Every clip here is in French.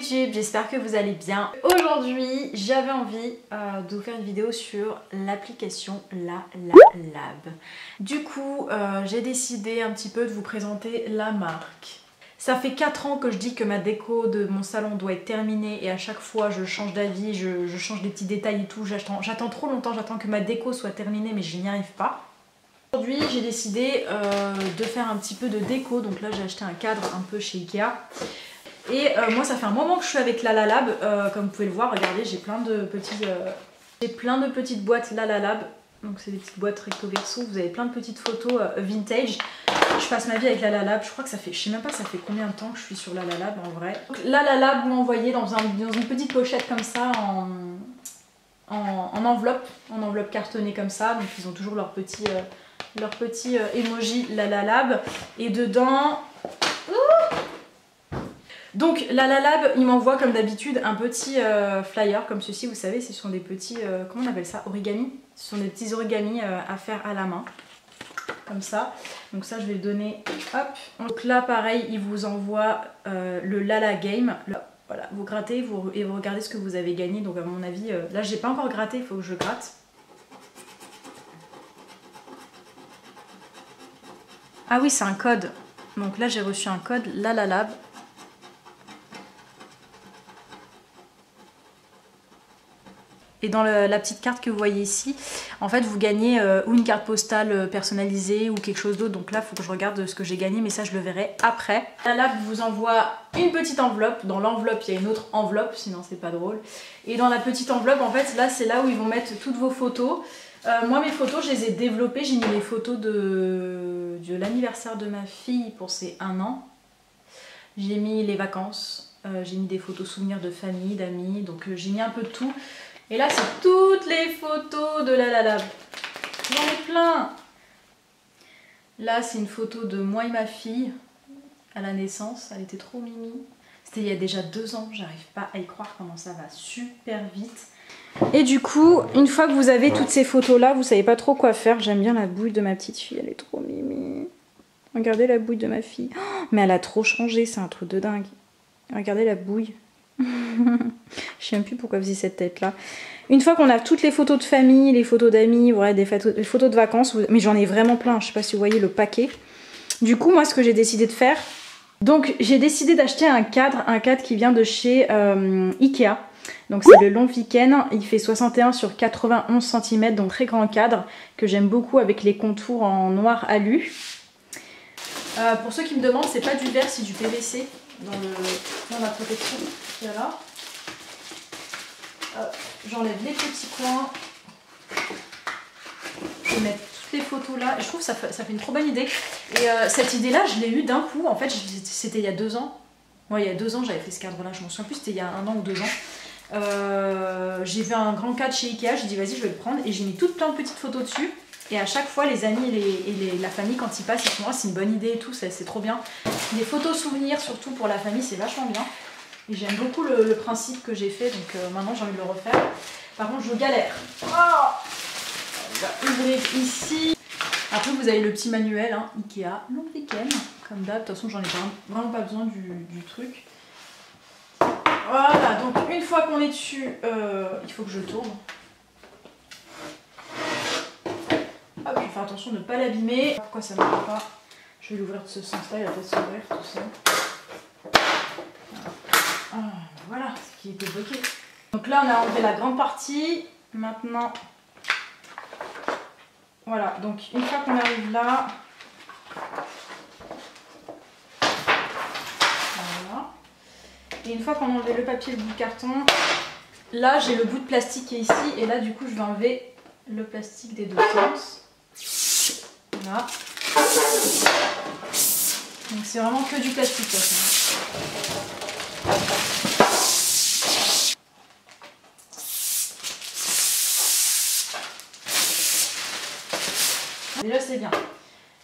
YouTube, j'espère que vous allez bien. Aujourd'hui, j'avais envie de vous faire une vidéo sur l'application Lalalab. Du coup, j'ai décidé un petit peu de vous présenter la marque. Ça fait 4 ans que je dis que ma déco de mon salon doit être terminée et à chaque fois je change d'avis, je change des petits détails et tout. J'attends trop longtemps, j'attends que ma déco soit terminée mais je n'y arrive pas. Aujourd'hui, j'ai décidé de faire un petit peu de déco. Donc là, j'ai acheté un cadre un peu chez IKEA. Et moi, ça fait un moment que je suis avec Lalalab. Comme vous pouvez le voir, regardez, j'ai plein de petites boîtes Lalalab. Donc c'est des petites boîtes recto verso. Vous avez plein de petites photos vintage. Je passe ma vie avec Lalalab. Je crois que ça fait, je sais même pas, ça fait combien de temps que je suis sur Lalalab en vrai. Donc Lalalab, vous l'envoyez dans une petite pochette comme ça en enveloppe cartonnée comme ça. Donc ils ont toujours leur petit... leur petit emoji Lalalab et dedans... Ouh, donc Lalalab, il m'envoie comme d'habitude un petit flyer comme ceci, vous savez, ce sont des petits... comment on appelle ça? Origami? Ce sont des petits origamis à faire à la main. Comme ça. Donc ça, je vais le donner... Hop. Donc là, pareil, il vous envoie le Lala Game. Voilà, vous grattez et vous regardez ce que vous avez gagné. Donc à mon avis... là, j'ai pas encore gratté, il faut que je gratte. Ah oui, c'est un code. Donc là, j'ai reçu un code Lalalab. Et dans la petite carte que vous voyez ici, en fait, vous gagnez ou une carte postale personnalisée ou quelque chose d'autre. Donc là, il faut que je regarde ce que j'ai gagné, mais ça, je le verrai après. Lalalab vous envoie une petite enveloppe. Dans l'enveloppe, il y a une autre enveloppe, sinon c'est pas drôle. Et dans la petite enveloppe, en fait, là, c'est là où ils vont mettre toutes vos photos. Moi, mes photos, je les ai développées. J'ai mis les photos de l'anniversaire de ma fille pour ses 1 an. J'ai mis les vacances, j'ai mis des photos souvenirs de famille, d'amis, donc j'ai mis un peu de tout. Et là, c'est toutes les photos de Lalalab. J'en ai plein. Là, c'est une photo de moi et ma fille à la naissance. Elle était trop mimi. C'était il y a déjà 2 ans. J'arrive pas à y croire comment ça va super vite. Et du coup, une fois que vous avez toutes ces photos-là, vous savez pas trop quoi faire. J'aime bien la bouille de ma petite fille, elle est trop mimi. Regardez la bouille de ma fille. Oh, mais elle a trop changé, c'est un truc de dingue. Regardez la bouille. Je sais même plus pourquoi vous faisiez cette tête-là. Une fois qu'on a toutes les photos de famille, les photos d'amis, voilà, des photos de vacances, mais j'en ai vraiment plein, je sais pas si vous voyez le paquet. Du coup, moi, ce que j'ai décidé de faire, donc j'ai décidé d'acheter un cadre qui vient de chez Ikea. Donc c'est le long week-end, il fait 61 sur 91 cm, donc très grand cadre que j'aime beaucoup avec les contours en noir alu. Pour ceux qui me demandent, c'est pas du verre, c'est du PVC dans la protection qu'il y a là. J'enlève les petits coins. Je vais mettre toutes les photos là. Et je trouve que ça fait une trop bonne idée. Et cette idée-là, je l'ai eue d'un coup. En fait, c'était il y a 2 ans. Moi, il y a 2 ans, j'avais fait ce cadre-là. Je m'en souviens plus, c'était il y a 1 an ou 2 ans. J'ai vu un grand cadre chez Ikea, j'ai dit vas-y je vais le prendre et j'ai mis tout plein de petites photos dessus et à chaque fois les amis et la famille quand ils passent ils font c'est une bonne idée et tout, c'est trop bien, des photos souvenirs surtout pour la famille c'est vachement bien et j'aime beaucoup le principe que j'ai fait donc maintenant j'ai envie de le refaire. Par contre je galère, oh on va ouvrir ici, après vous avez le petit manuel hein, Ikea, long week-end comme d'hab, de toute façon j'en ai vraiment pas besoin du truc. Voilà, donc une fois qu'on est dessus, il faut que je tourne. Hop, je vais faire attention de ne pas l'abîmer. Pourquoi ça ne marche pas? Je vais l'ouvrir de ce sens-là, il va peut-être s'ouvrir tout seul. Voilà, ce qui était bloqué. Donc là, on a enlevé la grande partie. Maintenant, voilà, donc une fois qu'on arrive là... Et une fois qu'on a enlevé le papier et le bout de carton, là j'ai le bout de plastique qui est ici et là du coup je vais enlever le plastique des 2 sens. Voilà. Donc c'est vraiment que du plastique. Déjà c'est bien.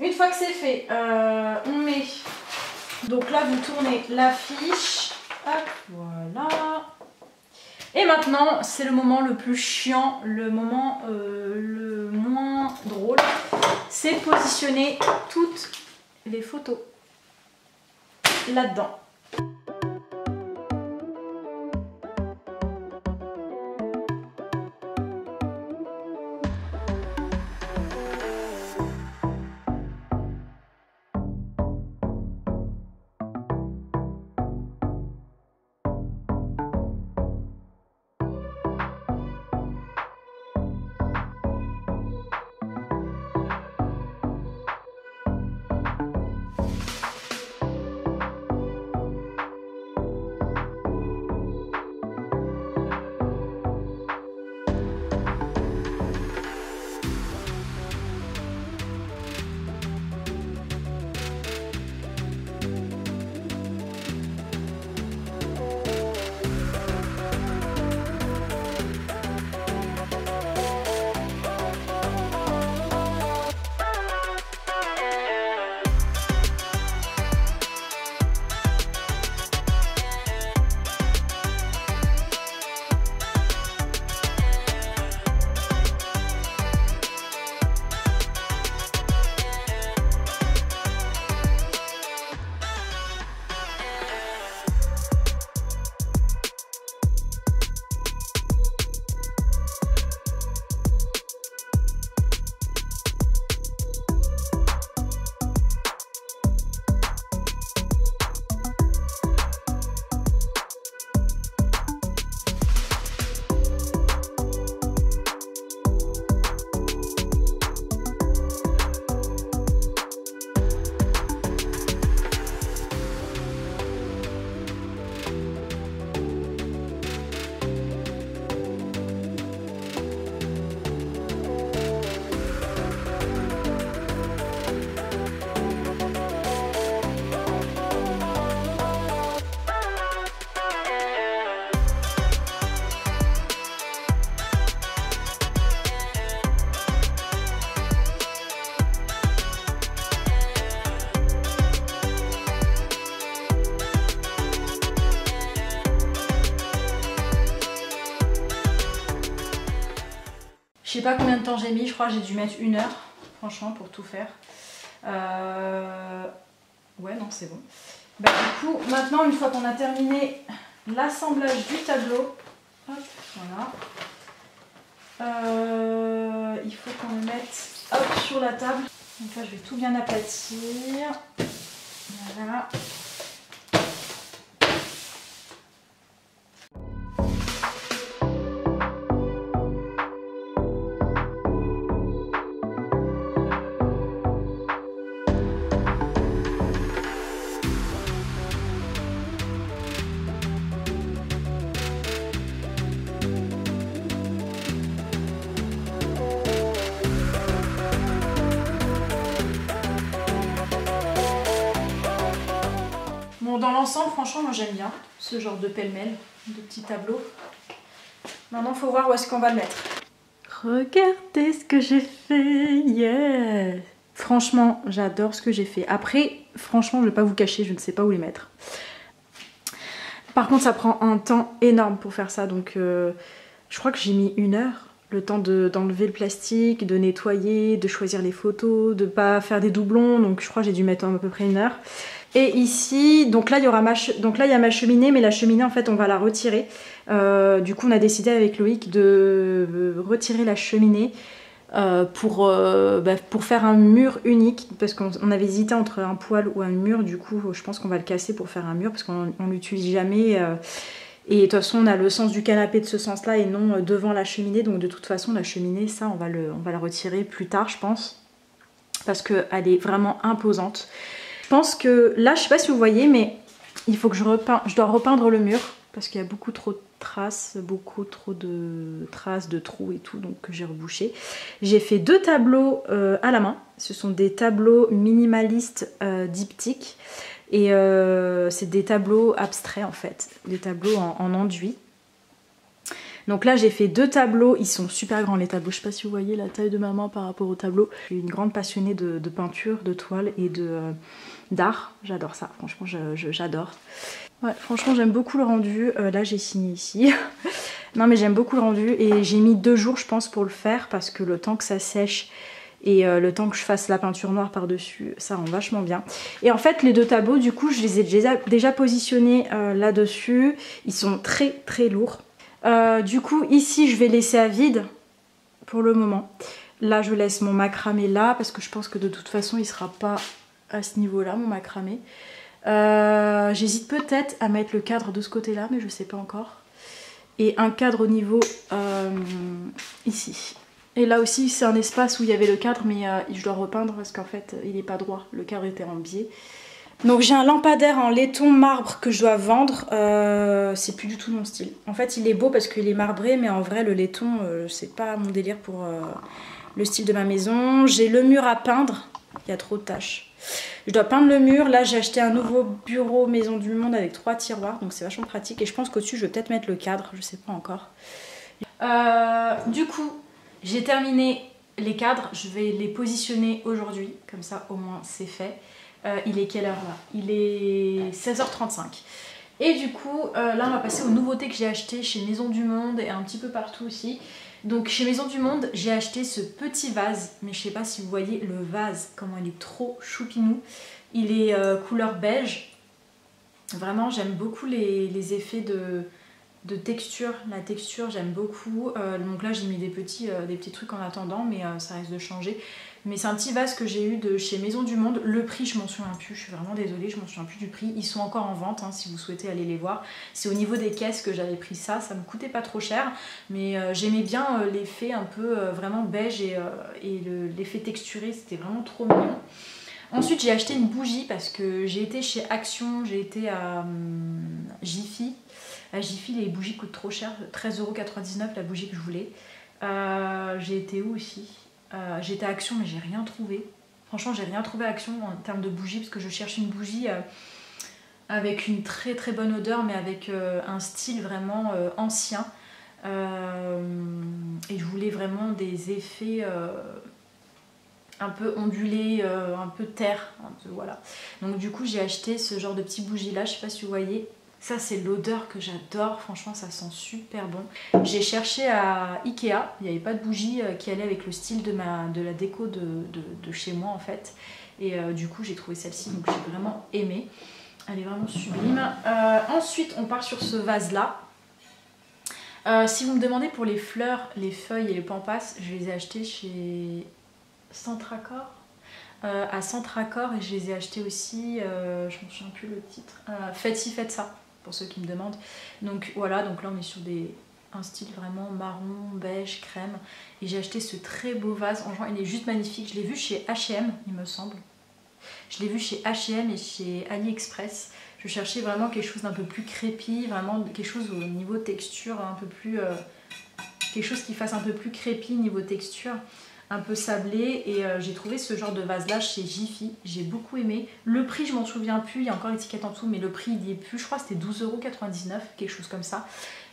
Une fois que c'est fait, on met... Donc là vous tournez l'affiche. Hop, voilà. Et maintenant, c'est le moment le plus chiant, le moment le moins drôle. C'est positionner toutes les photos là-dedans. sais pas combien de temps j'ai mis, je crois que j'ai dû mettre 1 heure, franchement, pour tout faire. Ouais, non, c'est bon. Bah, du coup, maintenant, une fois qu'on a terminé l'assemblage du tableau, hop, voilà. Il faut qu'on le mette hop, sur la table. Donc là, je vais tout bien aplatir. Voilà. Dans l'ensemble, franchement, moi j'aime bien ce genre de pêle-mêle, de petits tableaux. Maintenant, faut voir où est-ce qu'on va le mettre. Regardez ce que j'ai fait, yeah! Franchement, j'adore ce que j'ai fait. Après, franchement, je vais pas vous cacher, je ne sais pas où les mettre. Par contre, ça prend un temps énorme pour faire ça, donc je crois que j'ai mis 1 heure. Le temps d'enlever le plastique, de nettoyer, de choisir les photos, de pas faire des doublons, donc je crois que j'ai dû mettre à peu près 1 heure. Et ici, donc là il y aura ma cheminée, mais la cheminée en fait on va la retirer. Du coup on a décidé avec Loïc de retirer la cheminée pour faire un mur unique, parce qu'on avait hésité entre un poêle ou un mur. Du coup je pense qu'on va le casser pour faire un mur, parce qu'on l'utilise jamais. Et de toute façon on a le sens du canapé de ce sens là et non devant la cheminée. Donc de toute façon la cheminée, ça on va la retirer plus tard je pense, parce qu'elle est vraiment imposante. Je pense que là, je sais pas si vous voyez, mais il faut que je dois repeindre le mur, parce qu'il y a beaucoup trop de traces, de trous et tout, donc j'ai rebouché. J'ai fait 2 tableaux à la main. Ce sont des tableaux minimalistes diptyques, et c'est des tableaux abstraits en fait, des tableaux en enduit. Donc là j'ai fait 2 tableaux, ils sont super grands les tableaux, je sais pas si vous voyez la taille de ma main par rapport au tableau. Je suis une grande passionnée de peinture, de toile et d'art, j'adore ça, franchement j'adore. Ouais, franchement j'aime beaucoup le rendu, là j'ai signé ici. Non mais j'aime beaucoup le rendu et j'ai mis 2 jours je pense pour le faire, parce que le temps que ça sèche et le temps que je fasse la peinture noire par-dessus, ça rend vachement bien. Et en fait les 2 tableaux du coup je les ai déjà positionnés là-dessus, ils sont très très lourds. Du coup ici je vais laisser à vide pour le moment. Là je laisse mon macramé là, parce que je pense que de toute façon il sera pas à ce niveau là mon macramé. J'hésite peut-être à mettre le cadre de ce côté là, mais je sais pas encore, et un cadre au niveau ici. Et là aussi c'est un espace où il y avait le cadre, mais je dois repeindre parce qu'en fait il n'est pas droit, le cadre était en biais. Donc j'ai un lampadaire en laiton marbre que je dois vendre, c'est plus du tout mon style. En fait il est beau parce qu'il est marbré, mais en vrai le laiton c'est pas mon délire pour le style de ma maison. J'ai le mur à peindre, il y a trop de tâches. Je dois peindre le mur, là j'ai acheté un nouveau bureau Maison du Monde avec 3 tiroirs, donc c'est vachement pratique. Et je pense qu'au-dessus je vais peut-être mettre le cadre, je sais pas encore. Du coup j'ai terminé les cadres, je vais les positionner aujourd'hui, comme ça au moins c'est fait. Il est quelle heure là? Il est 16h35. Et du coup, là on va passer aux nouveautés que j'ai achetées chez Maison du Monde et un petit peu partout aussi. Donc chez Maison du Monde, j'ai acheté ce petit vase. Mais je sais pas si vous voyez le vase, comment il est trop choupinou. Il est couleur beige. Vraiment, j'aime beaucoup les effets de texture. La texture, j'aime beaucoup. Donc là, j'ai mis des petits trucs en attendant, mais ça risque de changer. Mais c'est un petit vase que j'ai eu de chez Maison du Monde. Le prix, je m'en souviens plus, je suis vraiment désolée, je m'en souviens plus du prix. Ils sont encore en vente hein, si vous souhaitez aller les voir. C'est au niveau des caisses que j'avais pris ça, ça me coûtait pas trop cher. Mais j'aimais bien l'effet un peu vraiment beige et l'effet texturé, c'était vraiment trop mignon. Ensuite j'ai acheté une bougie parce que j'ai été chez Action, j'ai été à Gifi. À Gifi les bougies coûtent trop cher, 13,99€ la bougie que je voulais. J'ai été où aussi ? J'étais à Action mais j'ai rien trouvé. Franchement j'ai rien trouvé à Action en termes de bougie, parce que je cherche une bougie avec une très très bonne odeur, mais avec un style vraiment ancien. Et je voulais vraiment des effets un peu ondulés, un peu terre, voilà. Donc du coup j'ai acheté ce genre de petite bougie là, je sais pas si vous voyez. Ça, c'est l'odeur que j'adore. Franchement, ça sent super bon. J'ai cherché à Ikea. Il n'y avait pas de bougie qui allait avec le style de la déco de chez moi, en fait. Et du coup, j'ai trouvé celle-ci. Donc, j'ai vraiment aimé. Elle est vraiment sublime. Ensuite, on part sur ce vase-là. Si vous me demandez pour les fleurs, les feuilles et les pampasses, je les ai achetées chez Centrakor. À Centrakor, et je les ai achetés aussi, je ne me souviens plus le titre, Faites ci, faites ça, pour ceux qui me demandent. Donc voilà, donc là on est sur un style vraiment marron, beige, crème, et j'ai acheté ce très beau vase en juin, il est juste magnifique, je l'ai vu chez H&M il me semble, je l'ai vu chez H&M et chez AliExpress. Je cherchais vraiment quelque chose d'un peu plus crépi, vraiment quelque chose au niveau texture, un peu plus, quelque chose qui fasse un peu plus crépi niveau texture, un peu sablé, et j'ai trouvé ce genre de vase là chez Gifi, j'ai beaucoup aimé. Le prix je m'en souviens plus, il y a encore l'étiquette en dessous mais le prix il y est plus, je crois que c'était 12,99€, quelque chose comme ça.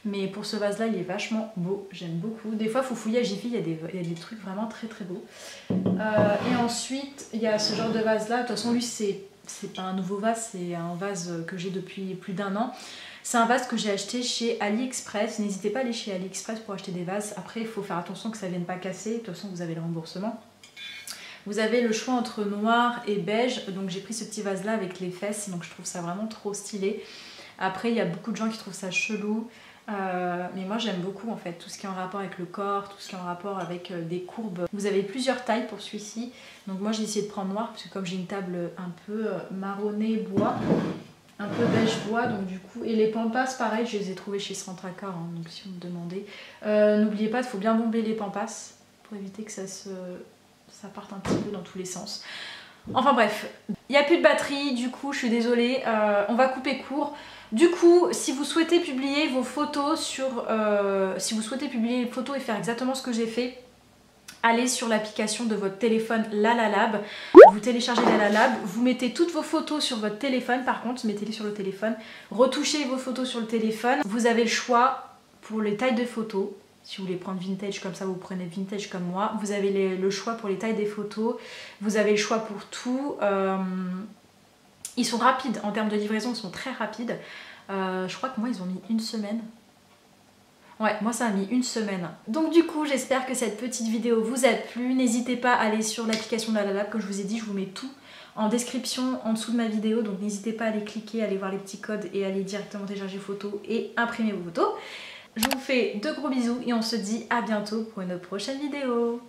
Mais pour ce vase là il est vachement beau, j'aime beaucoup. Des fois il faut fouiller à Gifi, il y a des trucs vraiment très très beaux. Et ensuite il y a ce genre de vase là, de toute façon lui c'est pas un nouveau vase, c'est un vase que j'ai depuis plus d'un an. C'est un vase que j'ai acheté chez AliExpress. N'hésitez pas à aller chez AliExpress pour acheter des vases. Après, il faut faire attention que ça ne vienne pas casser. De toute façon, vous avez le remboursement. Vous avez le choix entre noir et beige. Donc, j'ai pris ce petit vase-là avec les fesses. Donc, je trouve ça vraiment trop stylé. Après, il y a beaucoup de gens qui trouvent ça chelou. Mais moi, j'aime beaucoup, en fait, tout ce qui est en rapport avec le corps, tout ce qui est en rapport avec des courbes. Vous avez plusieurs tailles pour celui-ci. Donc, moi, j'ai essayé de prendre noir parce que comme j'ai une table un peu marronnée, bois... un peu beige bois, donc du coup, et les pampas pareil, je les ai trouvés chez Centrakor, hein, donc si vous me demandez, n'oubliez pas, il faut bien bomber les pampas pour éviter que ça parte un petit peu dans tous les sens. Enfin bref, il n'y a plus de batterie, du coup je suis désolée, on va couper court. Du coup, si vous souhaitez publier vos photos sur, si vous souhaitez publier les photos et faire exactement ce que j'ai fait, allez sur l'application de votre téléphone Lalalab, vous téléchargez Lalalab, vous mettez toutes vos photos sur votre téléphone, par contre mettez-les sur le téléphone, retouchez vos photos sur le téléphone, vous avez le choix pour les tailles de photos, si vous voulez prendre vintage comme ça vous prenez vintage comme moi, vous avez le choix pour les tailles des photos, vous avez le choix pour tout, ils sont rapides en termes de livraison, ils sont très rapides, je crois que moi ils ont mis une semaine. Ouais, moi ça a mis une semaine. Donc du coup, j'espère que cette petite vidéo vous a plu. N'hésitez pas à aller sur l'application de Lalalab. Comme je vous ai dit, je vous mets tout en description, en dessous de ma vidéo. Donc n'hésitez pas à aller cliquer, à aller voir les petits codes et à aller directement télécharger photos et imprimer vos photos. Je vous fais de gros bisous et on se dit à bientôt pour une autre prochaine vidéo.